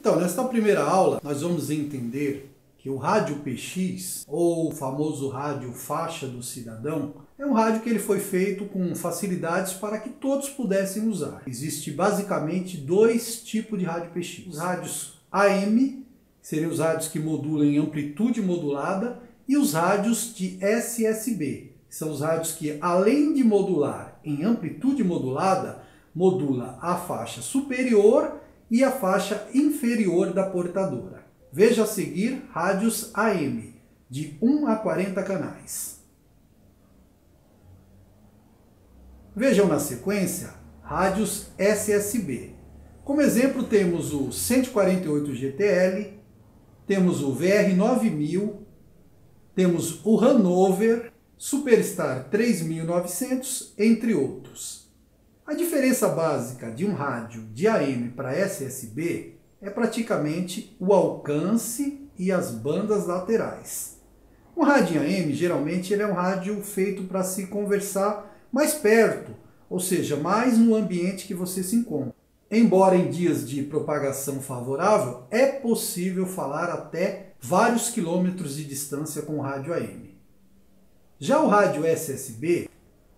Então, nesta primeira aula, nós vamos entender que o rádio PX, ou o famoso rádio faixa do Cidadão, é um rádio que ele foi feito com facilidades para que todos pudessem usar. Existe basicamente dois tipos de rádio PX. Os rádios AM, que seriam os rádios que modulam em amplitude modulada, e os rádios de SSB, que são os rádios que, além de modular em amplitude modulada, modula a faixa superior e a faixa inferior da portadora. Veja a seguir rádios AM, de 1 a 40 canais. Vejam na sequência rádios SSB. Como exemplo temos o 148 GTL, temos o vr9000, temos o Hanover Superstar 3900, entre outros. A diferença básica de um rádio de AM para SSB é praticamente o alcance e as bandas laterais. Um rádio AM, geralmente, ele é um rádio feito para se conversar mais perto, ou seja, mais no ambiente que você se encontra. Embora em dias de propagação favorável, é possível falar até vários quilômetros de distância com o rádio AM. Já o rádio SSB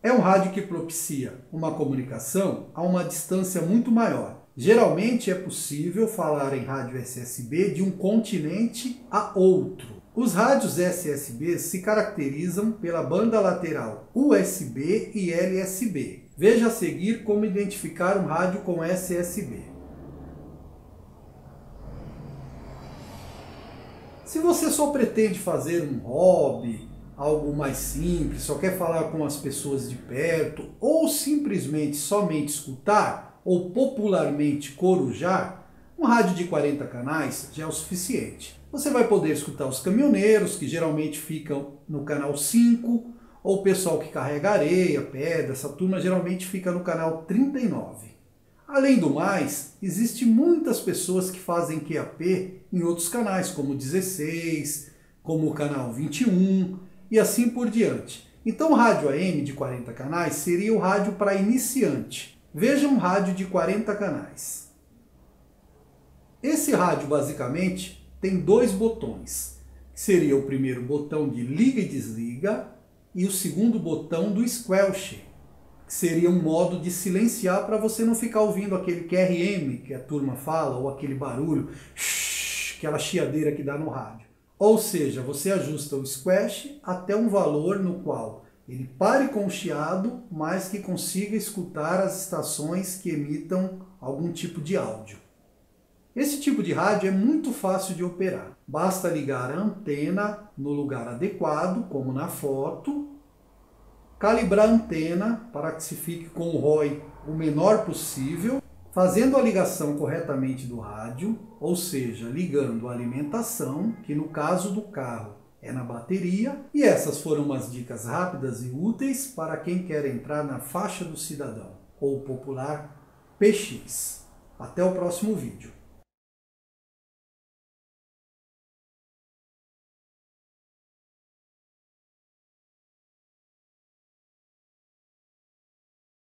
é um rádio que propicia uma comunicação a uma distância muito maior. Geralmente é possível falar em rádio SSB de um continente a outro. Os rádios SSB se caracterizam pela banda lateral USB e LSB. Veja a seguir como identificar um rádio com SSB. Se você só pretende fazer um hobby, algo mais simples, só quer falar com as pessoas de perto, ou simplesmente somente escutar, ou popularmente corujar, um rádio de 40 canais já é o suficiente. Você vai poder escutar os caminhoneiros, que geralmente ficam no canal 5, ou o pessoal que carrega areia, pedra, essa turma geralmente fica no canal 39. Além do mais, existe muitas pessoas que fazem QAP em outros canais, como 16, como o canal 21, e assim por diante. Então o rádio AM de 40 canais seria o rádio para iniciante. Veja um rádio de 40 canais. Esse rádio basicamente tem dois botões, que seria o primeiro botão de liga e desliga e o segundo botão do squelch, que seria um modo de silenciar para você não ficar ouvindo aquele QRM que a turma fala, ou aquele barulho, aquela chiadeira que dá no rádio. Ou seja, você ajusta o squelch até um valor no qual ele pare com o chiado, mas que consiga escutar as estações que emitam algum tipo de áudio. Esse tipo de rádio é muito fácil de operar. Basta ligar a antena no lugar adequado, como na foto, calibrar a antena para que se fique com o ROI o menor possível, fazendo a ligação corretamente do rádio, ou seja, ligando a alimentação, que no caso do carro é na bateria. E essas foram umas dicas rápidas e úteis para quem quer entrar na faixa do Cidadão, ou popular PX. Até o próximo vídeo.